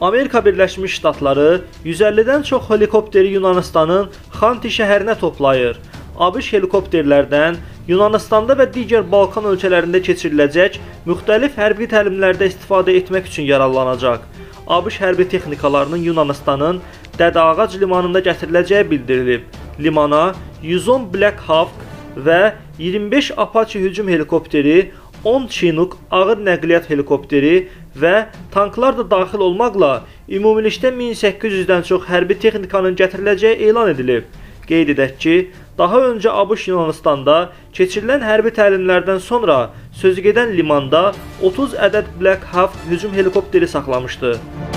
Amerika Birləşmiş Ştatları 150-dən çox helikopteri Yunanistanın Xanti şəhərinə toplayır. ABŞ helikopterlərdən Yunanistanda və digər Balkan ölkələrində keçiriləcək müxtəlif hərbi təlimlərdə istifadə etmək üçün yararlanacaq. ABŞ hərbi texnikalarının Yunanistanın Dədəağac limanında gətiriləcəyi bildirilib. Limana 110 Black Hawk və 25 Apache hücum helikopteri, 10 Çinuk ağır nəqliyyat helikopteri və tanklar da daxil olmaqla ümumilikdə 1800-dən çox hərbi texnikanın gətiriləcəyi elan edilib. Qeyd edək ki, daha öncə ABŞ Yunanistanda keçirilən hərbi təlimlərdən sonra sözügedən limanda 30 ədəd Black Hawk hücum helikopteri saxlamışdı.